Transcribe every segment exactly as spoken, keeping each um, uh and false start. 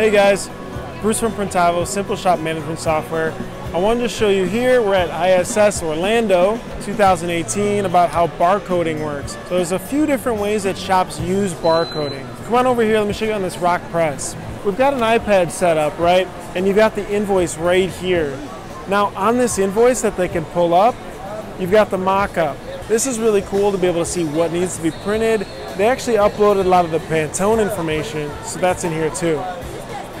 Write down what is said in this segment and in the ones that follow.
Hey guys, Bruce from Printavo, simple shop management software. I wanted to show you here, we're at I S S Orlando two thousand eighteen, about how barcoding works. So there's a few different ways that shops use barcoding. Come on over here, let me show you on this rock press. We've got an iPad set up, right? And you've got the invoice right here. Now on this invoice that they can pull up, you've got the mock-up. This is really cool to be able to see what needs to be printed. They actually uploaded a lot of the Pantone information, so that's in here too.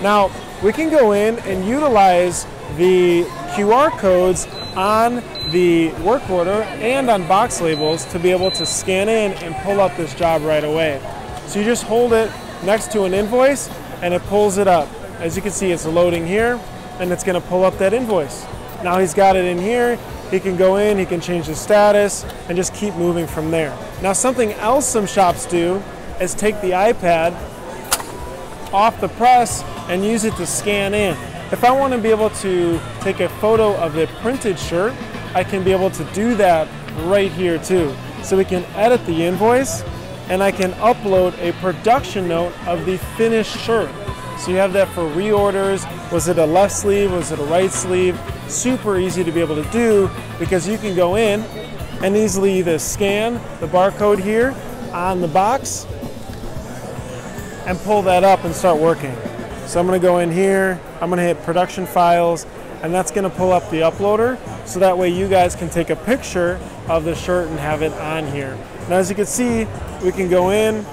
Now, we can go in and utilize the Q R codes on the work order and on box labels to be able to scan in and pull up this job right away. So you just hold it next to an invoice and it pulls it up. As you can see, it's loading here and it's gonna pull up that invoice. Now he's got it in here. He can go in, he can change the status, and just keep moving from there. Now something else some shops do is take the iPad off the press and use it to scan in. If I want to be able to take a photo of the printed shirt, I can be able to do that right here too. So we can edit the invoice and I can upload a production note of the finished shirt. So you have that for reorders. Was it a left sleeve? Was it a right sleeve? Super easy to be able to do because you can go in and easily either scan the barcode here on the box and pull that up and start working. So I'm going to go in here, I'm going to hit production files, and that's going to pull up the uploader so that way you guys can take a picture of the shirt and have it on here. Now as you can see, we can go in,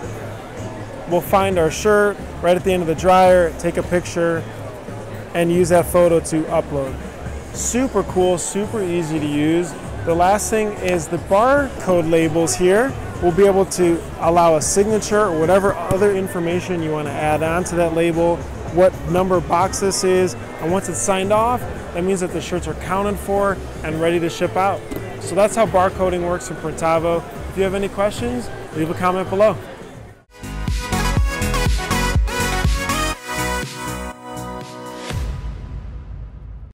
we'll find our shirt right at the end of the dryer, take a picture, and use that photo to upload. Super cool, super easy to use. The last thing is the barcode labels here. We'll be able to allow a signature or whatever other information you want to add on to that label, what number box this is, and once it's signed off, that means that the shirts are counted for and ready to ship out. So that's how barcoding works in Printavo. If you have any questions, leave a comment below.